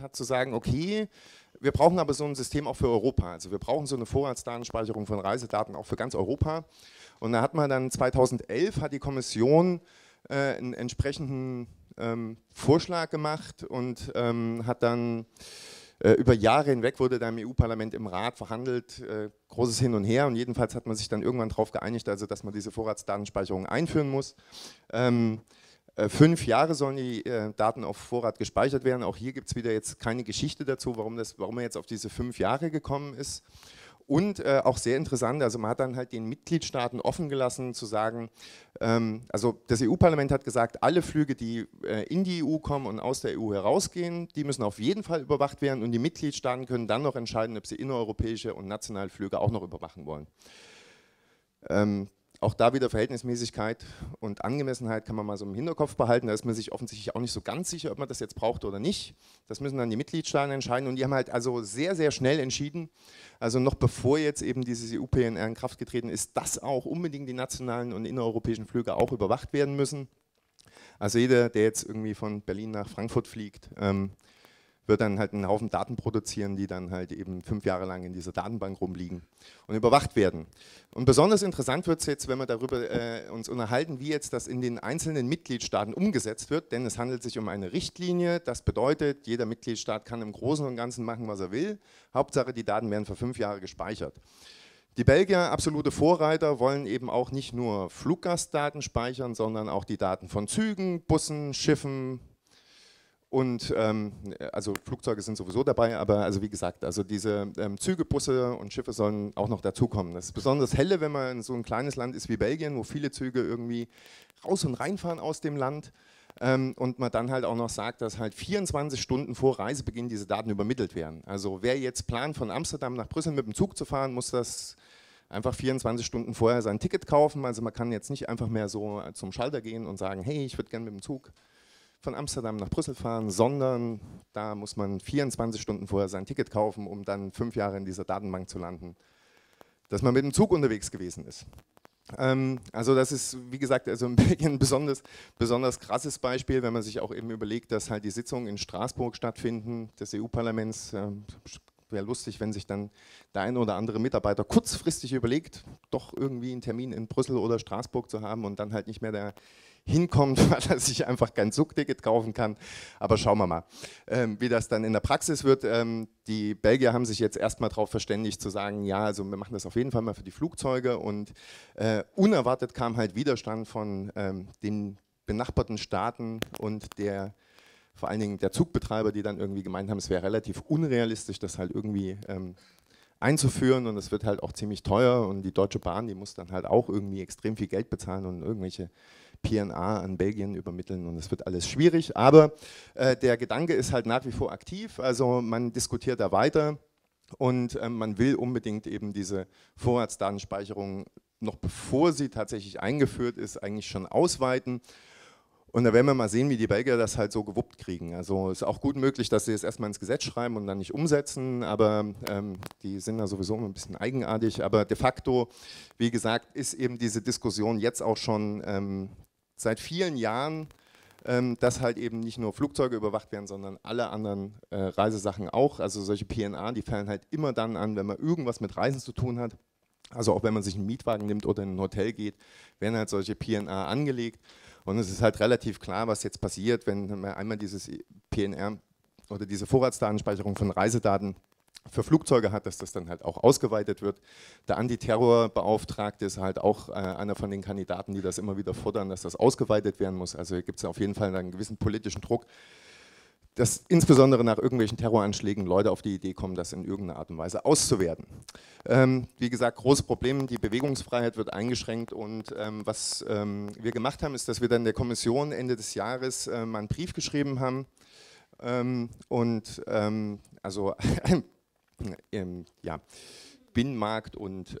hat zu sagen, okay, wir brauchen aber so ein System auch für Europa. Also wir brauchen so eine Vorratsdatenspeicherung von Reisedaten auch für ganz Europa. Und da hat man dann 2011 hat die Kommission einen entsprechenden Vorschlag gemacht und hat dann über Jahre hinweg wurde da im EU-Parlament im Rat verhandelt, großes Hin und Her, und jedenfalls hat man sich dann irgendwann darauf geeinigt, also dass man diese Vorratsdatenspeicherung einführen muss. 5 Jahre sollen die Daten auf Vorrat gespeichert werden. Auch hier gibt es wieder jetzt keine Geschichte dazu, warum man jetzt auf diese 5 Jahre gekommen ist. Und auch sehr interessant, also man hat dann halt den Mitgliedstaaten offen gelassen zu sagen, also das EU-Parlament hat gesagt, alle Flüge, die in die EU kommen und aus der EU herausgehen, die müssen auf jeden Fall überwacht werden, und die Mitgliedstaaten können dann noch entscheiden, ob sie innereuropäische und nationale Flüge auch noch überwachen wollen. Auch da wieder Verhältnismäßigkeit und Angemessenheit kann man mal so im Hinterkopf behalten. Da ist man sich offensichtlich auch nicht so ganz sicher, ob man das jetzt braucht oder nicht. Das müssen dann die Mitgliedstaaten entscheiden, und die haben halt also sehr, sehr schnell entschieden, also noch bevor jetzt eben dieses EU-PNR in Kraft getreten ist, dass auch unbedingt die nationalen und innereuropäischen Flüge auch überwacht werden müssen. Also jeder, der jetzt irgendwie von Berlin nach Frankfurt fliegt, wird dann halt einen Haufen Daten produzieren, die dann halt eben 5 Jahre lang in dieser Datenbank rumliegen und überwacht werden. Und besonders interessant wird es jetzt, wenn wir darüber uns unterhalten, wie jetzt das in den einzelnen Mitgliedstaaten umgesetzt wird, denn es handelt sich um eine Richtlinie. Das bedeutet, jeder Mitgliedstaat kann im Großen und Ganzen machen, was er will. Hauptsache, die Daten werden für 5 Jahre gespeichert. Die Belgier, absolute Vorreiter, wollen eben auch nicht nur Fluggastdaten speichern, sondern auch die Daten von Zügen, Bussen, Schiffen, und also Flugzeuge sind sowieso dabei, aber also wie gesagt, also diese Züge, Busse und Schiffe sollen auch noch dazukommen. Das ist besonders helle, wenn man in so ein kleines Land ist wie Belgien, wo viele Züge irgendwie raus und reinfahren aus dem Land, und man dann halt auch noch sagt, dass halt 24 Stunden vor Reisebeginn diese Daten übermittelt werden. Also wer jetzt plant, von Amsterdam nach Brüssel mit dem Zug zu fahren, muss das einfach 24 Stunden vorher sein Ticket kaufen. Also man kann jetzt nicht einfach mehr so zum Schalter gehen und sagen, hey, ich würde gerne mit dem Zug von Amsterdam nach Brüssel fahren, sondern da muss man 24 Stunden vorher sein Ticket kaufen, um dann 5 Jahre in dieser Datenbank zu landen, dass man mit dem Zug unterwegs gewesen ist. Also das ist, wie gesagt, also in Belgien ein besonders krasses Beispiel, wenn man sich auch eben überlegt, dass halt die Sitzungen in Straßburg stattfinden, des EU-Parlaments. Wäre lustig, wenn sich dann der ein oder andere Mitarbeiter kurzfristig überlegt, doch irgendwie einen Termin in Brüssel oder Straßburg zu haben und dann halt nicht mehr da hinkommt, weil er sich einfach kein Zugticket kaufen kann. Aber schauen wir mal, wie das dann in der Praxis wird. Die Belgier haben sich jetzt erstmal darauf verständigt zu sagen, ja, also wir machen das auf jeden Fall mal für die Flugzeuge, und unerwartet kam halt Widerstand von den benachbarten Staaten und der vor allen Dingen der Zugbetreiber, die dann irgendwie gemeint haben, es wäre relativ unrealistisch, das halt irgendwie einzuführen, und es wird halt auch ziemlich teuer, und die Deutsche Bahn, die muss dann halt auch irgendwie extrem viel Geld bezahlen und irgendwelche PNA an Belgien übermitteln, und es wird alles schwierig. Aber der Gedanke ist halt nach wie vor aktiv, also man diskutiert da weiter, und man will unbedingt eben diese Vorratsdatenspeicherung, noch bevor sie tatsächlich eingeführt ist, eigentlich schon ausweiten. Und da werden wir mal sehen, wie die Belgier das halt so gewuppt kriegen. Also ist auch gut möglich, dass sie es erstmal ins Gesetz schreiben und dann nicht umsetzen, aber die sind da sowieso ein bisschen eigenartig. Aber de facto, wie gesagt, ist eben diese Diskussion jetzt auch schon seit vielen Jahren, dass halt eben nicht nur Flugzeuge überwacht werden, sondern alle anderen Reisesachen auch. Also solche PNA, die fallen halt immer dann an, wenn man irgendwas mit Reisen zu tun hat. Also auch wenn man sich einen Mietwagen nimmt oder in ein Hotel geht, werden halt solche PNA angelegt. Und es ist halt relativ klar, was jetzt passiert, wenn man einmal dieses PNR oder diese Vorratsdatenspeicherung von Reisedaten für Flugzeuge hat, dass das dann halt auch ausgeweitet wird. Der Antiterrorbeauftragte ist halt auch einer von den Kandidaten, die das immer wieder fordern, dass das ausgeweitet werden muss. Also gibt es auf jeden Fall einen gewissen politischen Druck, dass insbesondere nach irgendwelchen Terroranschlägen Leute auf die Idee kommen, das in irgendeiner Art und Weise auszuwerten. Wie gesagt, großes Problem, die Bewegungsfreiheit wird eingeschränkt, und was wir gemacht haben, ist, dass wir dann der Kommission Ende des Jahres mal einen Brief geschrieben haben und also ja, Binnenmarkt und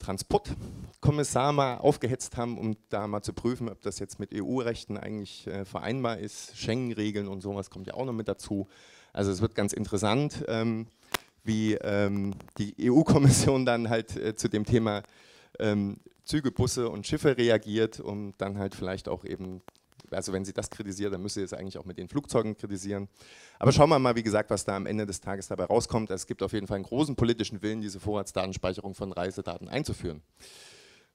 Transportkommissar mal aufgehetzt haben, um da mal zu prüfen, ob das jetzt mit EU-Rechten eigentlich vereinbar ist. Schengen-Regeln und sowas kommt ja auch noch mit dazu. Also es wird ganz interessant, wie die EU-Kommission dann halt zu dem Thema Züge, Busse und Schiffe reagiert, um dann halt vielleicht auch eben Also wenn sie das kritisiert, dann müsste sie es eigentlich auch mit den Flugzeugen kritisieren. Aber schauen wir mal, wie gesagt, was da am Ende des Tages dabei rauskommt. Es gibt auf jeden Fall einen großen politischen Willen, diese Vorratsdatenspeicherung von Reisedaten einzuführen.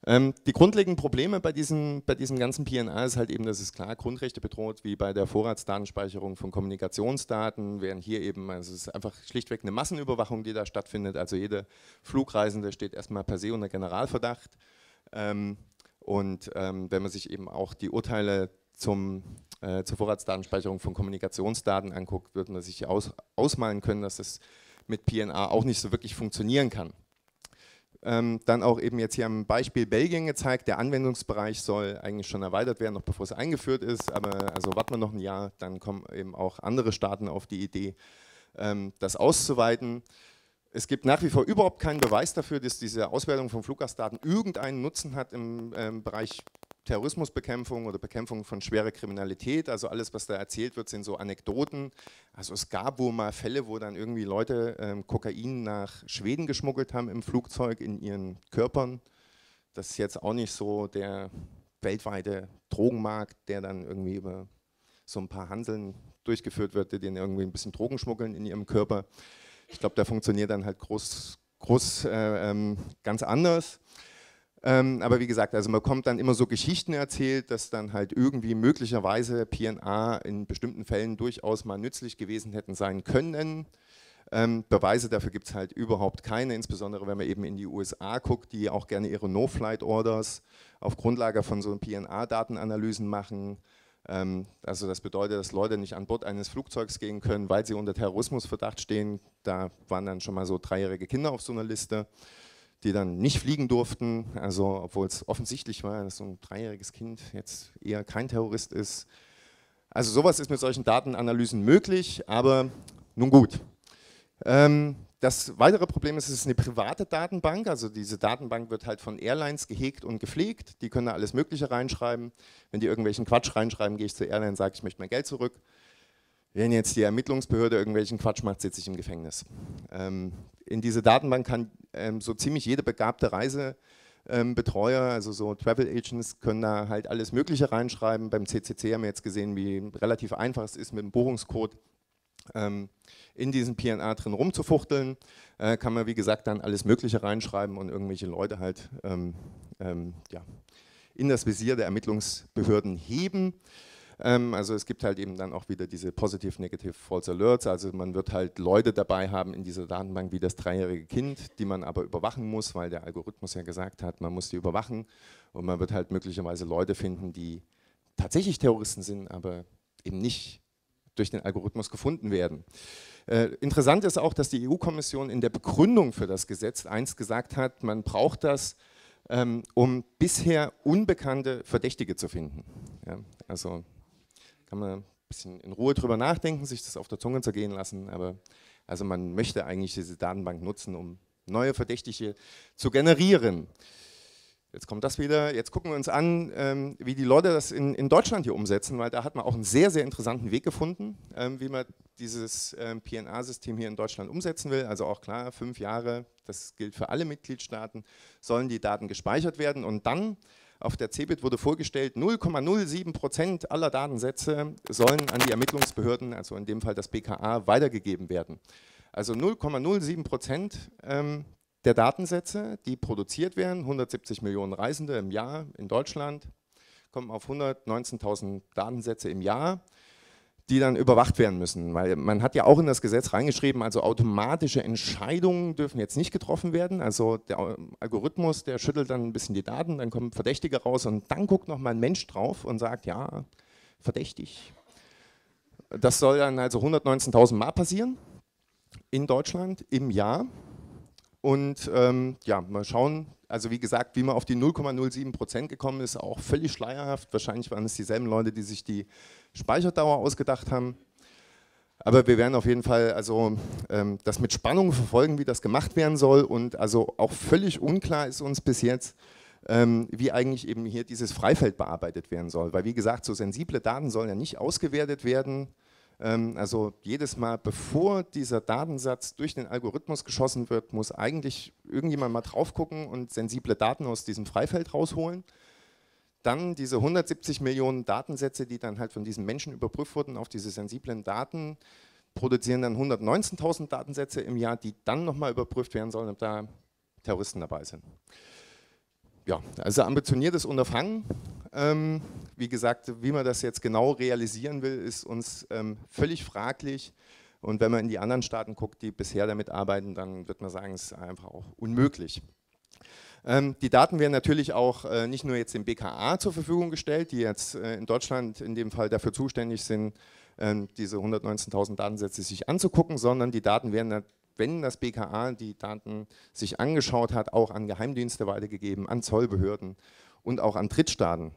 Die grundlegenden Probleme bei diesem ganzen PNR ist halt eben, dass es klar Grundrechte bedroht, wie bei der Vorratsdatenspeicherung von Kommunikationsdaten, während hier eben, also es ist einfach schlichtweg eine Massenüberwachung, die da stattfindet, also jeder Flugreisende steht erstmal per se unter Generalverdacht. Wenn man sich eben auch die Urteile zur Vorratsdatenspeicherung von Kommunikationsdaten anguckt, wird man sich ausmalen können, dass das mit PNR auch nicht so wirklich funktionieren kann. Dann auch eben jetzt hier am Beispiel Belgien gezeigt, der Anwendungsbereich soll eigentlich schon erweitert werden, noch bevor es eingeführt ist, aber also warten wir noch ein Jahr, dann kommen eben auch andere Staaten auf die Idee, das auszuweiten. Es gibt nach wie vor überhaupt keinen Beweis dafür, dass diese Auswertung von Fluggastdaten irgendeinen Nutzen hat im Bereich Terrorismusbekämpfung oder Bekämpfung von schwerer Kriminalität. Also alles, was da erzählt wird, sind so Anekdoten. Also es gab wohl mal Fälle, wo dann irgendwie Leute Kokain nach Schweden geschmuggelt haben im Flugzeug in ihren Körpern. Das ist jetzt auch nicht so der weltweite Drogenmarkt, der dann irgendwie über so ein paar Hanseln durchgeführt wird, die denen irgendwie ein bisschen Drogen schmuggeln in ihrem Körper. Ich glaube, da funktioniert dann halt ganz anders. Aber wie gesagt, also man bekommt dann immer so Geschichten erzählt, dass dann halt irgendwie möglicherweise PNR in bestimmten Fällen durchaus mal nützlich gewesen hätten sein können. Beweise dafür gibt es halt überhaupt keine, insbesondere wenn man eben in die USA guckt, die auch gerne ihre No-Flight-Orders auf Grundlage von so PNR-Datenanalysen machen. Also das bedeutet, dass Leute nicht an Bord eines Flugzeugs gehen können, weil sie unter Terrorismusverdacht stehen. Da waren dann schon mal so 3-jährige Kinder auf so einer Liste, die dann nicht fliegen durften, also obwohl es offensichtlich war, dass so ein 3-jähriges Kind jetzt eher kein Terrorist ist. Also sowas ist mit solchen Datenanalysen möglich, aber nun gut. Das weitere Problem ist, es ist eine private Datenbank, also diese Datenbank wird halt von Airlines gehegt und gepflegt, die können da alles Mögliche reinschreiben. Wenn die irgendwelchen Quatsch reinschreiben, gehe ich zur Airline und sage, ich möchte mein Geld zurück. Wenn jetzt die Ermittlungsbehörde irgendwelchen Quatsch macht, sitze ich im Gefängnis. In diese Datenbank kann so ziemlich jede begabte Reisebetreuer, also so Travel Agents, können da halt alles Mögliche reinschreiben. Beim CCC haben wir jetzt gesehen, wie relativ einfach es ist mit dem Buchungscode in diesen PNR drin rumzufuchteln, kann man wie gesagt dann alles Mögliche reinschreiben und irgendwelche Leute halt in das Visier der Ermittlungsbehörden heben. Also es gibt halt eben dann auch wieder diese Positive, Negative, False Alerts, also man wird halt Leute dabei haben in dieser Datenbank wie das 3-jährige Kind, die man aber überwachen muss, weil der Algorithmus ja gesagt hat, man muss die überwachen und man wird halt möglicherweise Leute finden, die tatsächlich Terroristen sind, aber eben nicht durch den Algorithmus gefunden werden. Interessant ist auch, dass die EU-Kommission in der Begründung für das Gesetz einst gesagt hat, man braucht das, um bisher unbekannte Verdächtige zu finden. Ja, also kann man ein bisschen in Ruhe drüber nachdenken, sich das auf der Zunge zergehen lassen, aber also man möchte eigentlich diese Datenbank nutzen, um neue Verdächtige zu generieren. Jetzt kommt das wieder, jetzt gucken wir uns an, wie die Leute das in Deutschland hier umsetzen, weil da hat man auch einen sehr, sehr interessanten Weg gefunden, wie man dieses PNR-System hier in Deutschland umsetzen will. Also auch klar, 5 Jahre, das gilt für alle Mitgliedstaaten, sollen die Daten gespeichert werden. Und dann auf der CEBIT wurde vorgestellt, 0,07% aller Datensätze sollen an die Ermittlungsbehörden, also in dem Fall das BKA, weitergegeben werden. Also 0,07% der Datensätze, die produziert werden, 170 Millionen Reisende im Jahr in Deutschland, kommen auf 119.000 Datensätze im Jahr, die dann überwacht werden müssen. Weil man hat ja auch in das Gesetz reingeschrieben, also automatische Entscheidungen dürfen jetzt nicht getroffen werden. Also der Algorithmus, der schüttelt dann ein bisschen die Daten, dann kommen Verdächtige raus und dann guckt nochmal ein Mensch drauf und sagt, ja, verdächtig. Das soll dann also 119.000 Mal passieren in Deutschland im Jahr. Und mal schauen, also wie gesagt, wie man auf die 0,07% gekommen ist, auch völlig schleierhaft. Wahrscheinlich waren es dieselben Leute, die sich die Speicherdauer ausgedacht haben. Aber wir werden auf jeden Fall also das mit Spannung verfolgen, wie das gemacht werden soll. Und also auch völlig unklar ist uns bis jetzt, wie eigentlich eben hier dieses Freifeld bearbeitet werden soll. Weil wie gesagt, so sensible Daten sollen ja nicht ausgewertet werden. Also jedes Mal, bevor dieser Datensatz durch den Algorithmus geschossen wird, muss eigentlich irgendjemand mal drauf gucken und sensible Daten aus diesem Freifeld rausholen. Dann diese 170 Millionen Datensätze, die dann halt von diesen Menschen überprüft wurden auf diese sensiblen Daten, produzieren dann 119.000 Datensätze im Jahr, die dann nochmal überprüft werden sollen, ob da Terroristen dabei sind. Ja, also ambitioniertes Unterfangen. Wie gesagt, wie man das jetzt genau realisieren will, ist uns völlig fraglich. Und wenn man in die anderen Staaten guckt, die bisher damit arbeiten, dann wird man sagen, es ist einfach auch unmöglich. Die Daten werden natürlich auch nicht nur jetzt dem BKA zur Verfügung gestellt, die jetzt in Deutschland in dem Fall dafür zuständig sind, diese 119.000 Datensätze sich anzugucken, sondern die Daten werden, wenn das BKA die Daten sich angeschaut hat, auch an Geheimdienste weitergegeben, an Zollbehörden und auch an Drittstaaten.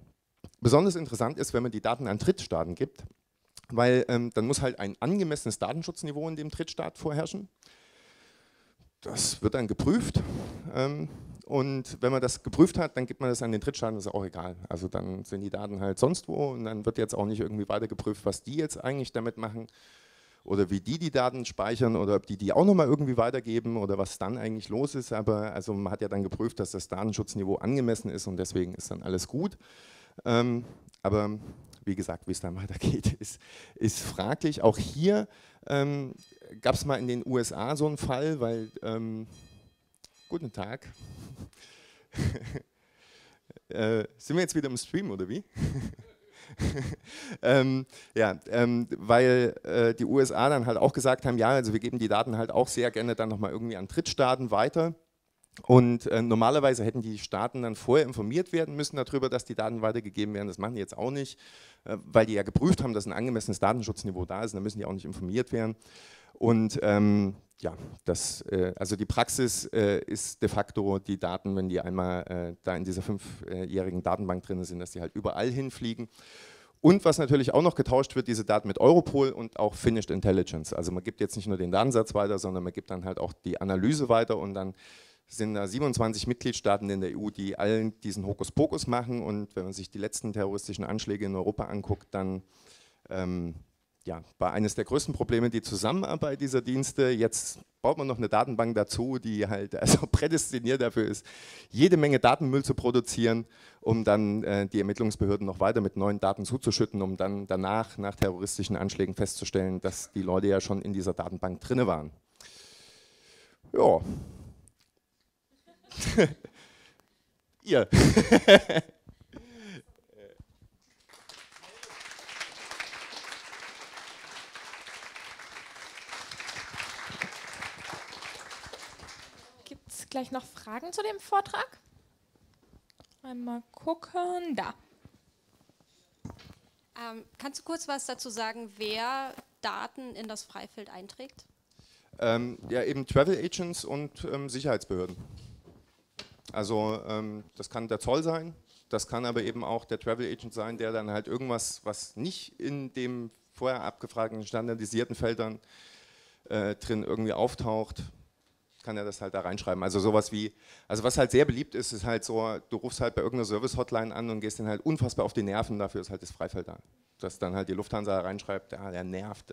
Besonders interessant ist, wenn man die Daten an Drittstaaten gibt, weil dann muss halt ein angemessenes Datenschutzniveau in dem Drittstaat vorherrschen. Das wird dann geprüft. Und wenn man das geprüft hat, dann gibt man das an den Drittstaaten, das ist auch egal. Also dann sind die Daten halt sonst wo und dann wird jetzt auch nicht irgendwie weiter geprüft, was die jetzt eigentlich damit machen oder wie die die Daten speichern oder ob die die auch nochmal irgendwie weitergeben oder was dann eigentlich los ist. Aber also man hat ja dann geprüft, dass das Datenschutzniveau angemessen ist und deswegen ist dann alles gut. Aber wie gesagt, wie es dann weitergeht, ist fraglich. Auch hier gab es mal in den USA so einen Fall, weil... Guten Tag. Sind wir jetzt wieder im Stream, oder wie? Weil die USA dann halt auch gesagt haben, ja, also wir geben die Daten halt auch sehr gerne dann nochmal irgendwie an Drittstaaten weiter. Und normalerweise hätten die Staaten dann vorher informiert werden müssen darüber, dass die Daten weitergegeben werden. Das machen die jetzt auch nicht, weil die ja geprüft haben, dass ein angemessenes Datenschutzniveau da ist. Dann müssen die auch nicht informiert werden. Und also die Praxis ist de facto, die Daten, wenn die einmal da in dieser 5-jährigen Datenbank drin sind, dass die halt überall hinfliegen. Und was natürlich auch noch getauscht wird, diese Daten mit Europol und auch Finnish Intelligence. Also man gibt jetzt nicht nur den Datensatz weiter, sondern man gibt dann halt auch die Analyse weiter und dann sind da 27 Mitgliedstaaten in der EU, die allen diesen Hokuspokus machen. Und wenn man sich die letzten terroristischen Anschläge in Europa anguckt, dann... Ja, war eines der größten Probleme die Zusammenarbeit dieser Dienste. Jetzt baut man noch eine Datenbank dazu, die halt also prädestiniert dafür ist, jede Menge Datenmüll zu produzieren, um dann die Ermittlungsbehörden noch weiter mit neuen Daten zuzuschütten, um dann danach, nach terroristischen Anschlägen festzustellen, dass die Leute ja schon in dieser Datenbank drin waren. Ja. Ihr. Gleich noch Fragen zu dem Vortrag? Einmal gucken, da. Kannst du kurz was dazu sagen, wer Daten in das Freifeld einträgt? Ja, eben Travel Agents und Sicherheitsbehörden. Also das kann der Zoll sein, das kann aber eben auch der Travel Agent sein, der dann halt irgendwas, was nicht in dem vorher abgefragten standardisierten Feldern drin irgendwie auftaucht, kann er das halt da reinschreiben. Also sowas wie, also was halt sehr beliebt ist, ist halt so, du rufst halt bei irgendeiner Service-Hotline an und gehst denen halt unfassbar auf die Nerven, dafür ist halt das Freifeld da. Dass dann halt die Lufthansa reinschreibt, ah, der nervt.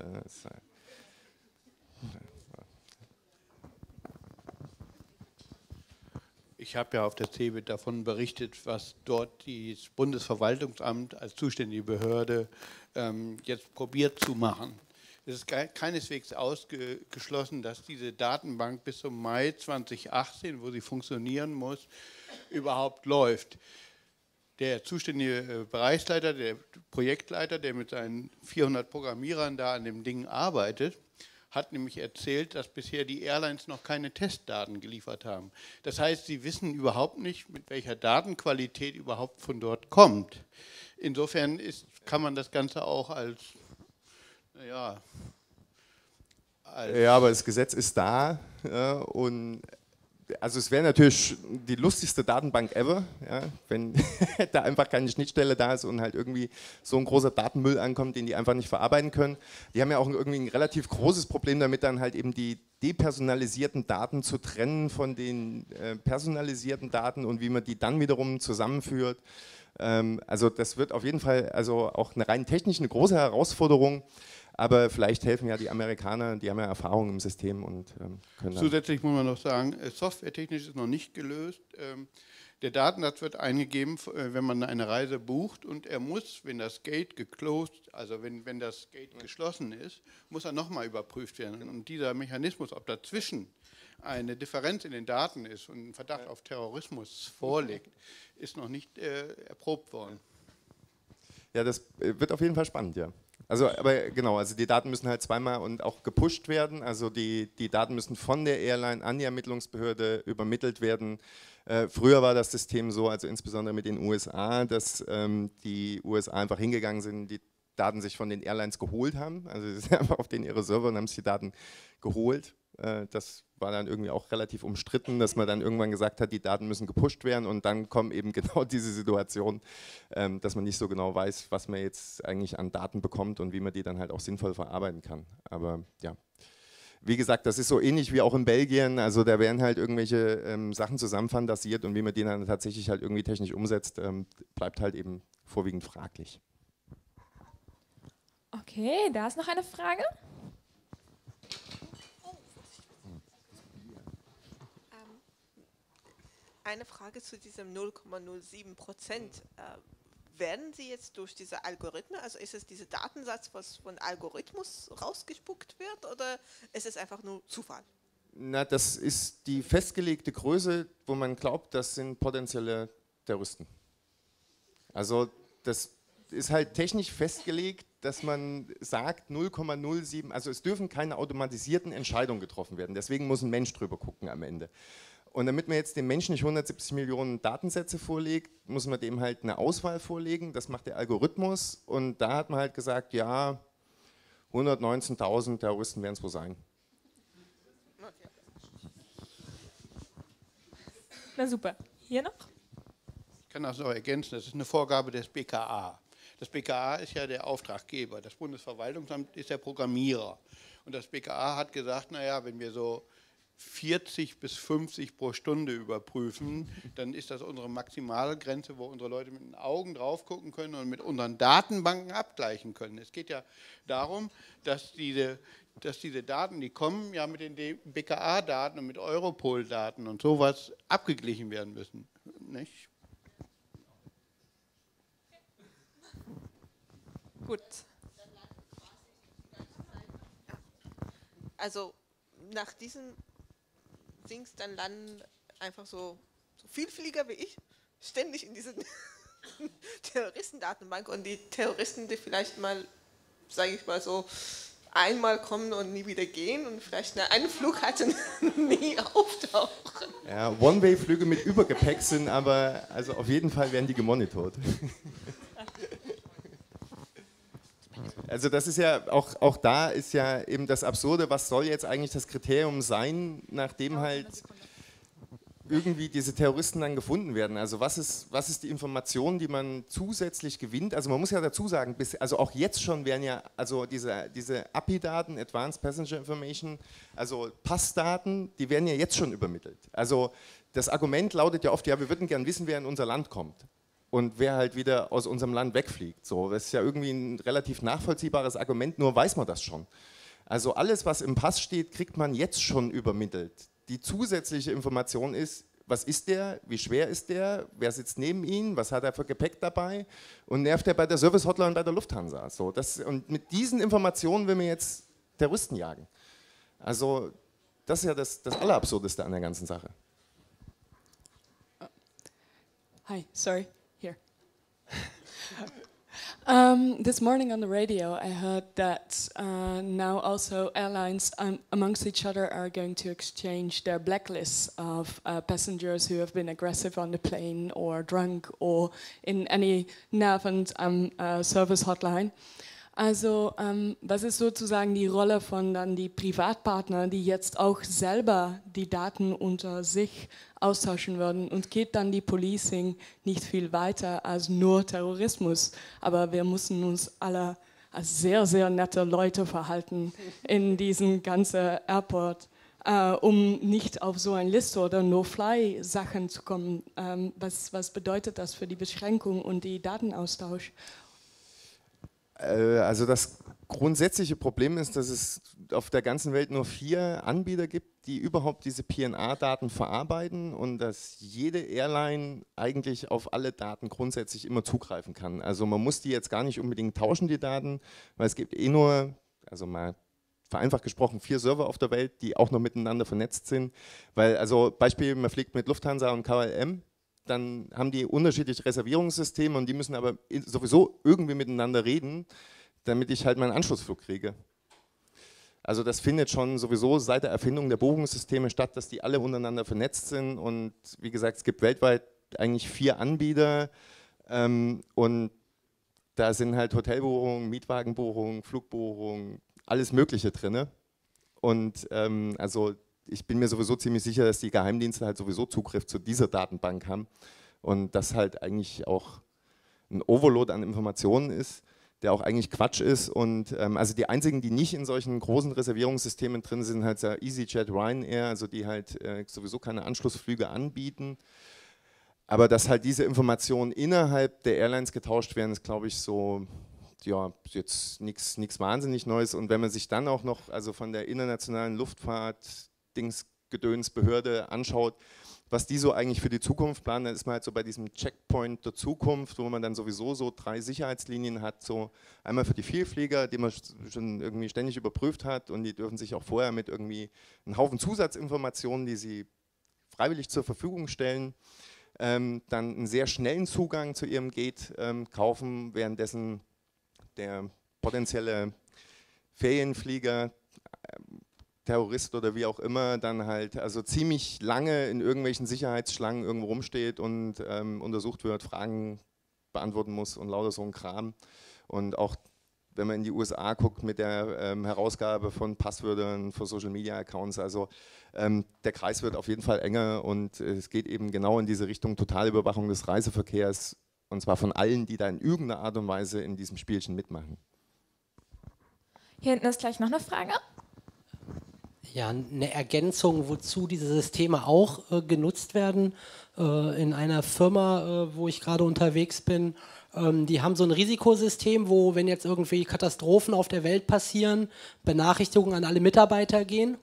Ich habe ja auf der CEBIT davon berichtet, was dort das Bundesverwaltungsamt als zuständige Behörde jetzt probiert zu machen. Es ist keineswegs ausgeschlossen, dass diese Datenbank bis zum Mai 2018, wo sie funktionieren muss, überhaupt läuft. Der zuständige Bereichsleiter, der Projektleiter, der mit seinen 400 Programmierern da an dem Ding arbeitet, hat nämlich erzählt, dass bisher die Airlines noch keine Testdaten geliefert haben. Das heißt, sie wissen überhaupt nicht, mit welcher Datenqualität überhaupt von dort kommt. Insofern kann man das Ganze auch als... Ja. Ja, aber das Gesetz ist da, ja, und also es wäre natürlich die lustigste Datenbank ever, ja, wenn da einfach keine Schnittstelle da ist und halt irgendwie so ein großer Datenmüll ankommt, den die einfach nicht verarbeiten können. Die haben ja auch irgendwie ein relativ großes Problem damit, dann halt eben die depersonalisierten Daten zu trennen von den personalisierten Daten und wie man die dann wiederum zusammenführt. Also das wird auf jeden Fall also auch eine rein technisch eine große Herausforderung, aber vielleicht helfen ja die Amerikaner, die haben ja Erfahrung im System und können... Zusätzlich muss man noch sagen, softwaretechnisch ist noch nicht gelöst. Der Datensatz wird eingegeben, wenn man eine Reise bucht, und er muss, wenn das Gate geclosed, also wenn das Gate geschlossen ist, muss er nochmal überprüft werden. Genau. Und dieser Mechanismus, ob dazwischen eine Differenz in den Daten ist und ein Verdacht auf Terrorismus vorliegt, ist noch nicht erprobt worden. Ja, das wird auf jeden Fall spannend, ja. Also, aber genau, also die Daten müssen halt zweimal und auch gepusht werden, also die Daten müssen von der Airline an die Ermittlungsbehörde übermittelt werden. Früher war das System so, also insbesondere mit den USA, dass die USA einfach hingegangen sind, die Daten sich von den Airlines geholt haben, also sie sind einfach auf den ihre Server und haben sich die Daten geholt. Das war dann irgendwie auch relativ umstritten, dass man dann irgendwann gesagt hat, die Daten müssen gepusht werden, und dann kommen eben genau diese Situationen, dass man nicht so genau weiß, was man jetzt eigentlich an Daten bekommt und wie man die dann halt auch sinnvoll verarbeiten kann. Aber ja, wie gesagt, das ist so ähnlich wie auch in Belgien, also da werden halt irgendwelche Sachen zusammenfantasiert, und wie man die dann tatsächlich halt irgendwie technisch umsetzt, bleibt halt eben vorwiegend fraglich. Okay, da ist noch eine Frage. Eine Frage zu diesem 0,07%. Werden Sie jetzt durch diese Algorithmen, also ist es dieser Datensatz, was von Algorithmus rausgespuckt wird, oder ist es einfach nur Zufall? Na, das ist die festgelegte Größe, wo man glaubt, das sind potenzielle Terroristen. Also das ist halt technisch festgelegt, dass man sagt 0,07, also es dürfen keine automatisierten Entscheidungen getroffen werden, deswegen muss ein Mensch drüber gucken am Ende. Und damit man jetzt dem Menschen nicht 170 Millionen Datensätze vorlegt, muss man dem halt eine Auswahl vorlegen. Das macht der Algorithmus, und da hat man halt gesagt, ja, 119.000 Terroristen werden es wohl sein. Na super. Hier noch? Ich kann das noch ergänzen, das ist eine Vorgabe des BKA. Das BKA ist ja der Auftraggeber, das Bundesverwaltungsamt ist der Programmierer. Und das BKA hat gesagt, naja, wenn wir so 40 bis 50 pro Stunde überprüfen, dann ist das unsere maximale Grenze, wo unsere Leute mit den Augen drauf gucken können und mit unseren Datenbanken abgleichen können. Es geht ja darum, dass diese Daten, die kommen, ja mit den BKA-Daten und mit Europol-Daten und sowas abgeglichen werden müssen. Nicht? Gut. Also nach diesem Dings, dann landen einfach so Vielflieger wie ich ständig in diesen Terroristendatenbank, und die Terroristen, die vielleicht mal, sage ich mal so, einmal kommen und nie wieder gehen und vielleicht einen Flug hatten, nie auftauchen. Ja, One-Way-Flüge mit Übergepäck sind aber, also auf jeden Fall werden die gemonitort. Also das ist ja, auch da ist ja eben das Absurde, was soll jetzt eigentlich das Kriterium sein, nachdem halt irgendwie diese Terroristen dann gefunden werden. Also was ist die Information, die man zusätzlich gewinnt? Also man muss ja dazu sagen, also auch jetzt schon werden ja, also diese API-Daten, Advanced Passenger Information, also Passdaten, die werden ja jetzt schon übermittelt. Also das Argument lautet ja oft, ja, wir würden gern wissen, wer in unser Land kommt. Und wer halt wieder aus unserem Land wegfliegt. So, das ist ja irgendwie ein relativ nachvollziehbares Argument, nur weiß man das schon. Also alles, was im Pass steht, kriegt man jetzt schon übermittelt. Die zusätzliche Information ist, was ist der, wie schwer ist der, wer sitzt neben ihm, was hat er für Gepäck dabei und nervt er bei der Service-Hotline bei der Lufthansa. So, und mit diesen Informationen will man jetzt Terroristen jagen. Also das ist ja das Allerabsurdeste an der ganzen Sache. Hi, sorry. This morning on the radio I heard that now also airlines amongst each other are going to exchange their blacklists of passengers who have been aggressive on the plane or drunk or in any nav and service hotline. Also was ist sozusagen die Rolle von dann die Privatpartner, die jetzt auch selber die Daten unter sich austauschen würden, und geht dann die Policing nicht viel weiter als nur Terrorismus? Aber wir müssen uns alle als sehr, sehr nette Leute verhalten in diesem ganzen Airport, um nicht auf so ein List oder No-Fly-Sachen zu kommen. Was bedeutet das für die Beschränkung und die Datenaustausch? Also das grundsätzliche Problem ist, dass es auf der ganzen Welt nur 4 Anbieter gibt, die überhaupt diese PNR-Daten verarbeiten und dass jede Airline eigentlich auf alle Daten grundsätzlich immer zugreifen kann. Also man muss die jetzt gar nicht unbedingt tauschen, die Daten, weil es gibt eh nur, also mal vereinfacht gesprochen, 4 Server auf der Welt, die auch noch miteinander vernetzt sind. Weil, also Beispiel, man fliegt mit Lufthansa und KLM, dann haben die unterschiedliche Reservierungssysteme und die müssen aber sowieso irgendwie miteinander reden, damit ich halt meinen Anschlussflug kriege. Also das findet schon sowieso seit der Erfindung der Buchungssysteme statt, dass die alle untereinander vernetzt sind und wie gesagt, es gibt weltweit eigentlich 4 Anbieter und da sind halt Hotelbuchungen, Mietwagenbuchungen, Flugbuchungen, alles Mögliche drin. Und also ich bin mir sowieso ziemlich sicher, dass die Geheimdienste halt sowieso Zugriff zu dieser Datenbank haben und das halt eigentlich auch ein Overload an Informationen ist, der auch eigentlich Quatsch ist und also die einzigen, die nicht in solchen großen Reservierungssystemen drin sind, halt ja EasyJet, Ryanair, also die halt sowieso keine Anschlussflüge anbieten, aber dass halt diese Informationen innerhalb der Airlines getauscht werden, ist glaube ich so, ja, jetzt nichts wahnsinnig Neues und wenn man sich dann auch noch also von der internationalen Luftfahrt-Dingsgedönsbehörde anschaut, was die so eigentlich für die Zukunft planen, dann ist man halt so bei diesem Checkpoint der Zukunft, wo man dann sowieso so 3 Sicherheitslinien hat, so einmal für die Vielflieger, die man schon irgendwie ständig überprüft hat und die dürfen sich auch vorher mit irgendwie einem Haufen Zusatzinformationen, die sie freiwillig zur Verfügung stellen, dann einen sehr schnellen Zugang zu ihrem Gate kaufen, währenddessen der potenzielle Ferienflieger, Terrorist oder wie auch immer, dann halt also ziemlich lange in irgendwelchen Sicherheitsschlangen irgendwo rumsteht und untersucht wird, Fragen beantworten muss und lauter so ein Kram. Und auch wenn man in die USA guckt mit der Herausgabe von Passwörtern für Social Media Accounts, also der Kreis wird auf jeden Fall enger und es geht eben genau in diese Richtung Totalüberwachung des Reiseverkehrs und zwar von allen, die da in irgendeiner Art und Weise in diesem Spielchen mitmachen. Hier hinten ist gleich noch eine Frage. Ja, eine Ergänzung, wozu diese Systeme auch genutzt werden. In einer Firma, wo ich gerade unterwegs bin, die haben so ein Risikosystem, wo, wenn jetzt irgendwie Katastrophen auf der Welt passieren, Benachrichtigungen an alle Mitarbeiter gehen.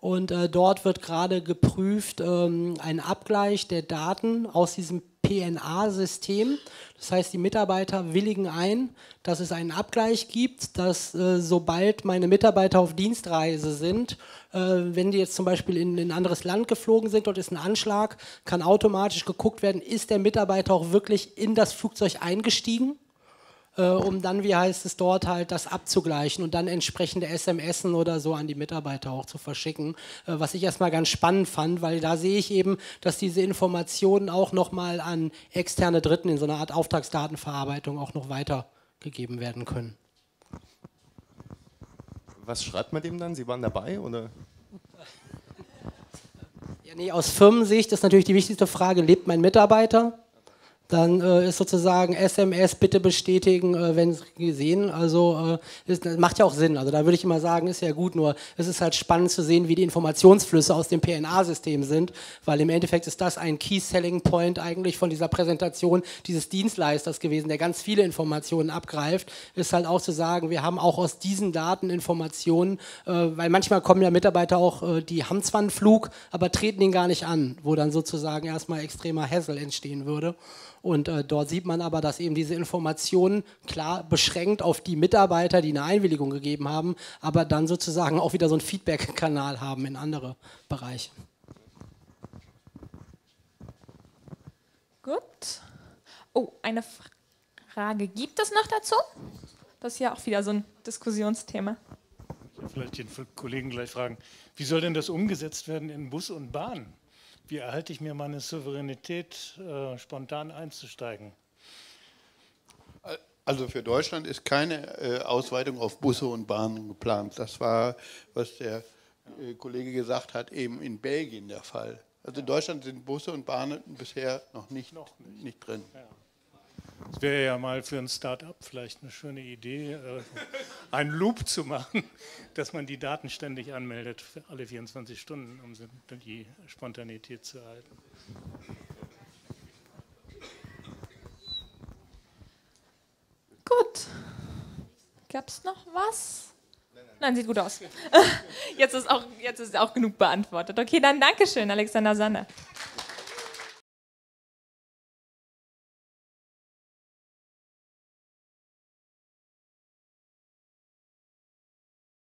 Und dort wird gerade geprüft, ein Abgleich der Daten aus diesem PNA-System. Das heißt, die Mitarbeiter willigen ein, dass es einen Abgleich gibt, dass sobald meine Mitarbeiter auf Dienstreise sind, wenn die jetzt zum Beispiel in ein anderes Land geflogen sind, dort ist ein Anschlag, kann automatisch geguckt werden, ist der Mitarbeiter auch wirklich in das Flugzeug eingestiegen, um dann, wie heißt es dort, halt das abzugleichen und dann entsprechende SMSen oder so an die Mitarbeiter auch zu verschicken, was ich erstmal ganz spannend fand, weil da sehe ich eben, dass diese Informationen auch nochmal an externe Dritten in so einer Art Auftragsdatenverarbeitung auch noch weitergegeben werden können. Was schreibt man dem dann? Sie waren dabei, oder? Ja, nee, aus Firmensicht ist natürlich die wichtigste Frage, lebt mein Mitarbeiter? Dann ist sozusagen SMS bitte bestätigen, wenn es gesehen, also das macht ja auch Sinn, also da würde ich immer sagen, ist ja gut, nur es ist halt spannend zu sehen, wie die Informationsflüsse aus dem PNA-System sind, weil im Endeffekt ist das ein Key-Selling-Point eigentlich von dieser Präsentation dieses Dienstleisters gewesen, der ganz viele Informationen abgreift, ist halt auch zu sagen, wir haben auch aus diesen Daten Informationen, weil manchmal kommen ja Mitarbeiter auch, die haben zwar einen Flug, aber treten ihn gar nicht an, wo dann sozusagen erstmal extremer Hassel entstehen würde. Und dort sieht man aber, dass eben diese Informationen klar beschränkt auf die Mitarbeiter, die eine Einwilligung gegeben haben, aber dann sozusagen auch wieder so einen Feedback-Kanal haben in andere Bereiche. Gut. Oh, eine Frage gibt es noch dazu? Das ist ja auch wieder so ein Diskussionsthema. Ich will vielleicht den Kollegen gleich fragen, wie soll denn das umgesetzt werden in Bus und Bahn? Wie erhalte ich mir meine Souveränität, spontan einzusteigen? Also für Deutschland ist keine Ausweitung auf Busse und Bahnen geplant. Das war, was der Kollege gesagt hat, eben in Belgien der Fall. Also in Deutschland sind Busse und Bahnen bisher noch nicht drin. Ja. Das wäre ja mal für ein Start-up vielleicht eine schöne Idee, einen Loop zu machen, dass man die Daten ständig anmeldet, für alle 24 Stunden, um die Spontanität zu erhalten. Gut. Gab es noch was? Nein, sieht gut aus. Jetzt ist auch genug beantwortet. Okay, dann Dankeschön, Alexander Sander.